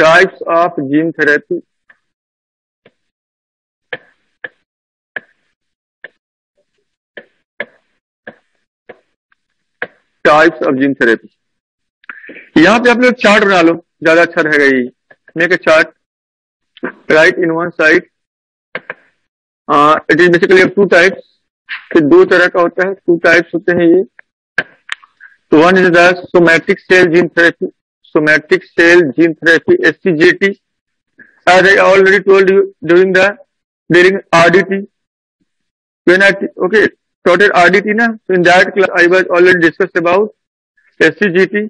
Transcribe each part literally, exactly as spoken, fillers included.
Types of gene therapy. Types of gene therapy यहां पे आप लोग चार्ट बना लो, ज्यादा अच्छा रहेगा। ये make a chart, right in one side. It is basically two types, दो तरह का होता है, टू टाइप्स होते हैं ये। तो one is the somatic cell gene therapy, somatic cell gene therapy S C G T, as I already told you during the during R D T, when I okay total R D T na, so in that class I was already discussed about S C G T,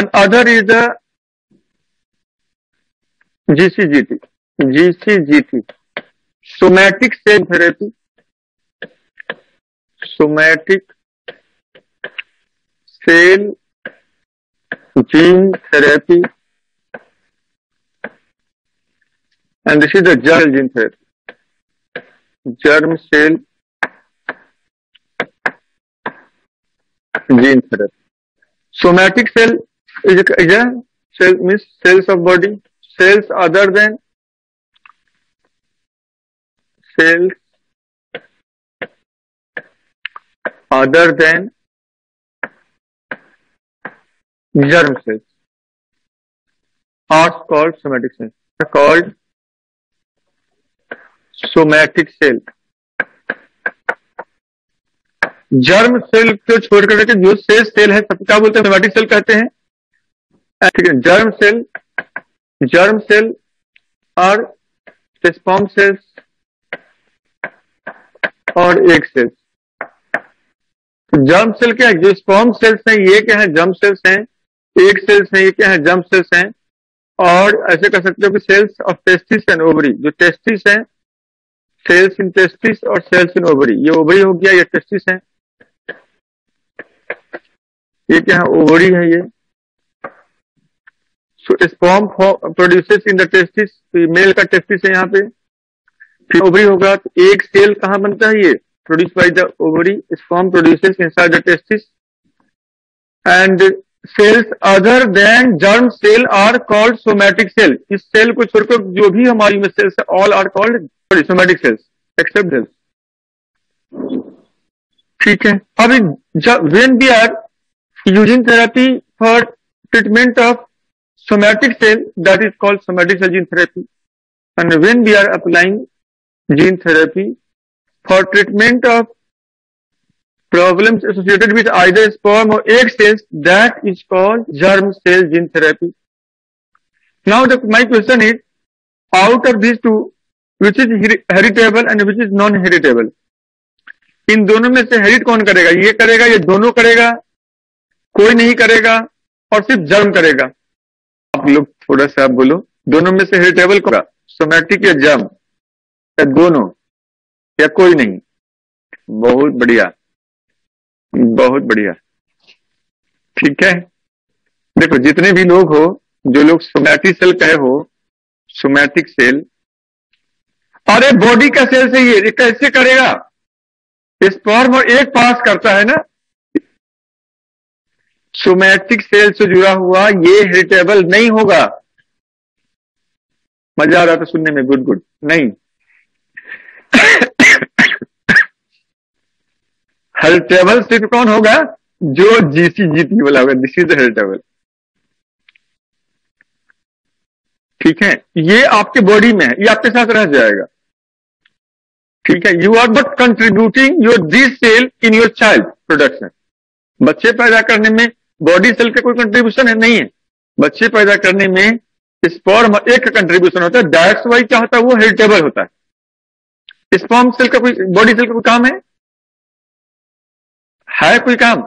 and other is the G C G T, G C G T somatic cell therapy, somatic cell gene therapy, and this is the germ gene therapy, germ cell gene therapy. Somatic cell is a, is a cell means cells of body, cells other than cells other than germ cells are called somatic cells, are called somatic cell। germ cell को छोड़कर के जो शेष cell है सब क्या बोलते हैं, somatic cell कहते हैं, ठीक है। germ cell, germ cell are sperm cells और एक सेल्स। तो जर्म सेल क्या है, जो स्पर्म सेल्स हैं ये क्या है, जर्म सेल्स हैं। एक सेल्स हैं ये क्या है, जर्म सेल्स हैं। और ऐसे कह सकते हो कि cells of testis and ovary, जो टेस्टिस हैं, सेल्स इन टेस्टिस और सेल्स इन ओवरी। ये ओवरी हो गया, ये टेस्टिस है, ये क्या है, ओवरी है ये। So sperm produces in the testis, तो मेल का टेस्टिस है यहाँ पे, फिर ओवरी होगा। तो एक सेल कहाँ बनता है, ये produce by the ovary, sperm produces inside the testis. And cells other than germ cell are called somatic cell. इस सेल को छोड़कर जो भी हमारी में सेल्स है, all are called somatic cells except cells, ठीक है। अब when we are using therapy for treatment of somatic cell, that is called somatic cell gene therapy. And when we are applying gene therapy for treatment of problems associated with either sperm or egg cells, that is called germ cell gene therapy. Now the my question is, out of these two, which is heritable and which is non heritable? इन दोनों में से हेरिट कौन करेगा, ये करेगा, ये दोनों करेगा, कोई नहीं करेगा, और सिर्फ जर्म करेगा? आप लोग थोड़ा सा बोलो, दोनों में से हेरिटेबल कौन, सोमैटिक या जर्म, या दोनों, या कोई नहीं? बहुत बढ़िया, बहुत बढ़िया, ठीक है। देखो जितने भी लोग हो, जो लोग सोमैटिक सेल कहे हो, सोमैटिक सेल, अरे बॉडी का सेल से ये कैसे करेगा, स्पर्म और एक पास करता है ना। सोमैटिक सेल से जुड़ा हुआ ये हेरिटेबल नहीं होगा। मजा आ रहा था सुनने में, गुड गुड। नहीं, हेरिटेबल सिर्फ कौन होगा, जो जीसीजीटी वाला होगा, दिस इज हेरिटेबल, ठीक है। ये आपके बॉडी में है, ये आपके साथ रह जाएगा, ठीक है। You are but contributing your this cell in your child production. बच्चे पैदा करने में बॉडी सेल का कोई कंट्रीब्यूशन है, नहीं है। बच्चे पैदा करने में स्पर्म एक का कंट्रीब्यूशन होता है, दैट्स वाई क्या होता है, वो हेरिटेबल होता है। स्पर्म सेल का कोई, बॉडी सेल का कोई काम है है कोई काम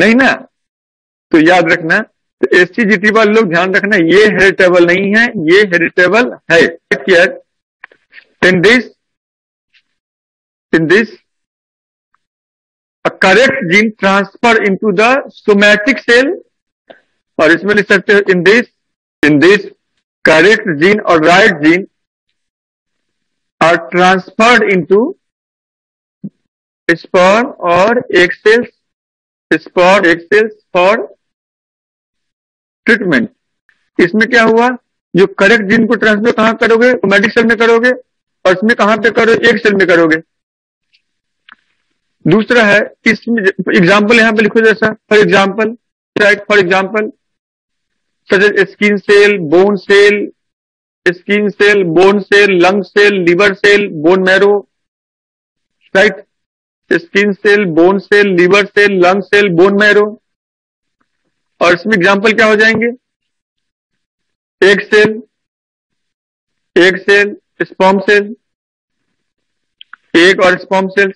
नहीं ना। तो याद रखना, तो एससीजीटी वाले लोग ध्यान रखना, ये हेरिटेबल नहीं है, ये हेरिटेबल है। In this in this a correct gene transfer into the somatic cell, और इसमें लिख सकते हो in this in this correct gene और right gene are transferred into sperm or egg cells, sperm egg cells for treatment. इसमें क्या हुआ, जो करेक्ट जीन को ट्रांसफर कहाँ करोगे, सोमैटिक सेल में करोगे, और इसमें कहाँ पे करोगे, एक सेल में करोगे। दूसरा है, इसमें एग्जाम्पल यहाँ पे लिखो जैसा, for example, for example skin cell, bone cell, skin cell, bone cell, lung cell, liver cell, bone marrow, right, skin cell, bone cell, liver cell, lung cell, bone marrow. और इसमें एग्जाम्पल क्या हो जाएंगे, egg cell, egg cell, sperm cell, egg और sperm cell.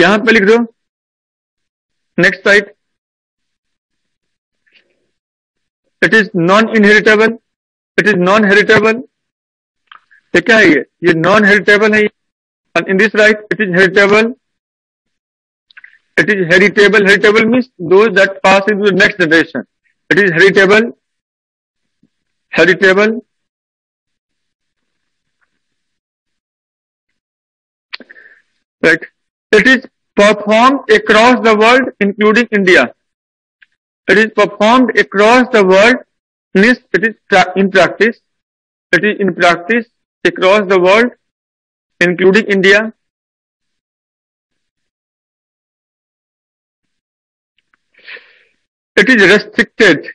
यहां पे लिख दो next site, it is non inheritable, it is non heritable. ये क्या है, ये ये नॉन हेरिटेबल है। And in this right, it is heritable. It is heritable. Heritable means those that pass into the next generation. It is heritable. Heritable. Right. It is performed across the world, including India. It is performed across the world. Means it is tra- in practice. It is in practice across the world, including India. It is restricted.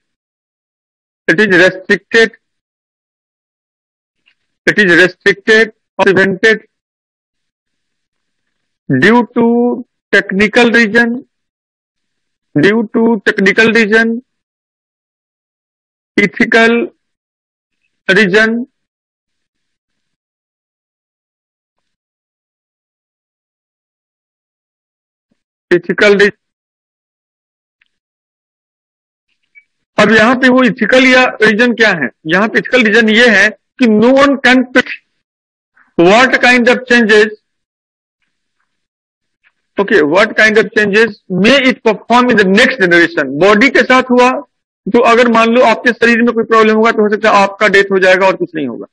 It is restricted. It is restricted or prevented due to technical reason, due to technical reason, ethical reason, ethical reason। अब यहाँ पे वो ethical या reason क्या है, यहाँ पे ethical reason ये है कि no one can pick what kind of changes, okay, what kind of changes may it perform in the next generation। Body के साथ हुआ तो अगर मान लो आपके शरीर में कोई प्रॉब्लम होगा तो हो सकता है आपका डेथ हो जाएगा और कुछ नहीं होगा,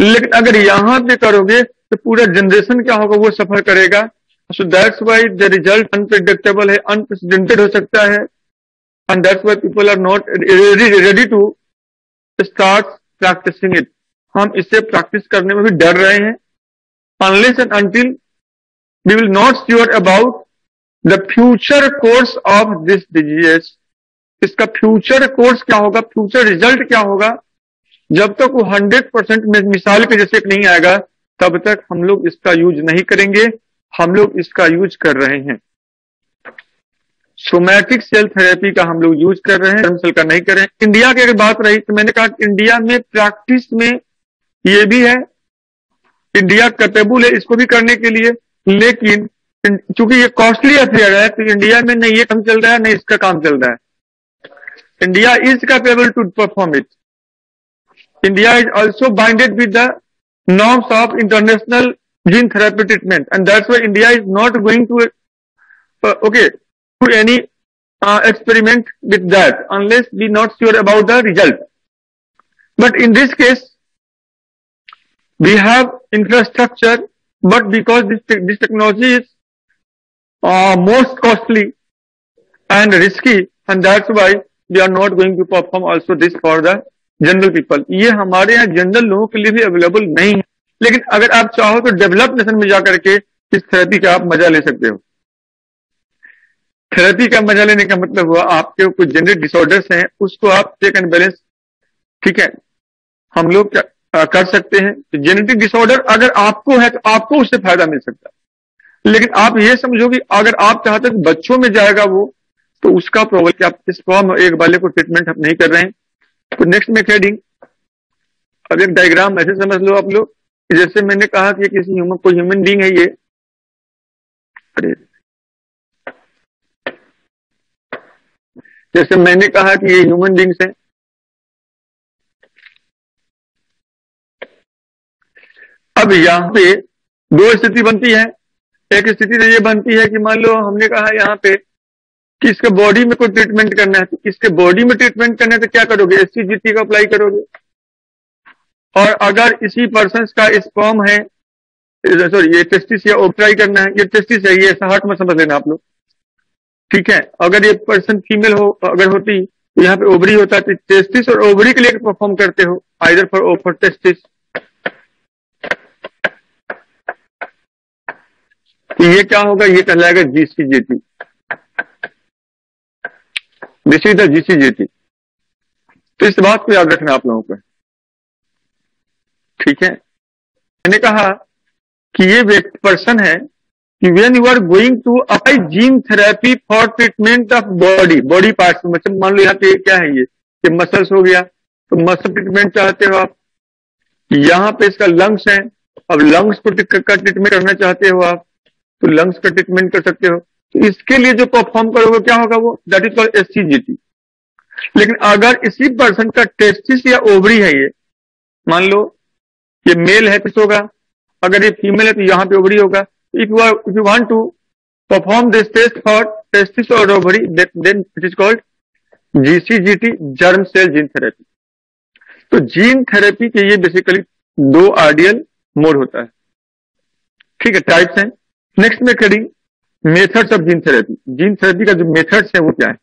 लेकिन अगर यहाँ पे करोगे तो पूरा जनरेशन क्या होगा, वो सफर करेगा। So that's why the result unpredictable है, unprecedented हो सकता है, and that's why people are not ready, ready to start practicing it। हम इसे प्रैक्टिस करने में भी डर रहे हैं, unless and until we will not sure about the future course of this disease। इसका future course क्या होगा, future result क्या होगा, जब तक वो हंड्रेड परसेंट मिसाल के जैसे नहीं आएगा तब तक हम लोग इसका यूज नहीं करेंगे। हम लोग इसका यूज कर रहे हैं, सोमैटिक सेल थेरेपी का हम लोग यूज कर रहे हैं, स्टेम सेल का नहीं कर रहे हैं। इंडिया की अगर बात रही तो मैंने कहा इंडिया में प्रैक्टिस में ये भी है, इंडिया कैपेबल है इसको भी करने के लिए, लेकिन चूंकि ये कॉस्टली अफेयर है तो इंडिया में नहीं ये काम चल रहा है, नहीं इसका काम चल रहा है। India is capable to perform it. India is also binded with the norms of international gene therapy treatment, and that's why India is not going to uh, okay to any uh, experiment with that unless we not sure about the result। But in this case we have infrastructure, but because this te- this technology is uh, most costly and risky, and that's why we are not going to perform also this for the general people। ये हमारे यहाँ general लोगों के लिए भी available नहीं है, लेकिन अगर आप चाहो तो डेवलप्ड नेशन में जाकर के इस थेरेपी का आप मजा ले सकते हो। थेरेपी का मजा लेने का मतलब हुआ आपके कुछ जेनेटिक डिसऑर्डर्स हैं उसको आप चेक एंड बैलेंस, ठीक है, हम लोग कर सकते हैं। तो जेनेटिक डिसऑर्डर अगर आपको है तो आपको उससे फायदा मिल सकता है, लेकिन आप ये समझो कि अगर आप चाहते हो बच्चों में जाएगा वो तो उसका प्रॉब्लम कि आप इस फॉर्म एक वाले को ट्रीटमेंट आप नहीं कर रहे हैं। तो नेक्स्ट में थ्रेडिंग, अब एक डायग्राम ऐसे समझ लो आप लोग, जैसे मैंने कहा कि किसी ह्यूमन कोई ह्यूमन बीइंग है ये, जैसे मैंने कहा कि ये ह्यूमन बीइंग्स हैं, अब यहाँ पे दो स्थिति बनती है। एक स्थिति तो ये बनती है कि मान लो हमने कहा यहाँ पे कि इसके बॉडी में कोई ट्रीटमेंट करना है, तो इसके बॉडी में ट्रीटमेंट करना है तो क्या करोगे, एस सी जी टी का अप्लाई करोगे। और अगर इसी पर्सन का स्पर्म है, सॉरी ये टेस्टिस या ओवरी करना है, ये टेस्टिस है, ये हार्ट में समझ लेना आप लोग, ठीक है। अगर ये पर्सन फीमेल हो, अगर होती तो यहाँ पे ओवरी होता, टेस्टिस और ओवरी के लिए परफॉर्म करते हो, either for O for testis. ये क्या होगा, ये कहलाएगा GCGT. This is the GCGT. तो इस बात को याद रखना आप लोगों को, ठीक है। मैंने कहा कि ये पर्सन है कि when you are going to apply gene therapy for treatment of body body parts, मतलब मान लो यहाँ पे क्या है, ये कि मसल्स हो गया तो मसल ट्रीटमेंट चाहते हो आप। यहाँ पे इसका लंग्स है, अब लंग्स को का ट्रीटमेंट करना चाहते हो आप, तो लंग्स का ट्रीटमेंट कर सकते हो। तो इसके लिए जो परफॉर्म करोगे क्या होगा वो, दैट इज कॉल्ड एससीजीटी। लेकिन अगर इसी पर्सन का टेस्टिस या ओवरी है, ये मान लो ये मेल है किस होगा, अगर ये फीमेल है तो यहाँ पे ओवरी होगा। If you are if you want to perform this test for testis और ovary, then it is called GCGT, germ cell gene therapy. तो जीन थेरेपी के ये बेसिकली दो आइडियल मोड होता है, ठीक है, टाइप्स हैं। नेक्स्ट में करेंगे methods of gene therapy. Gene therapy का जो मेथड्स है वो क्या है,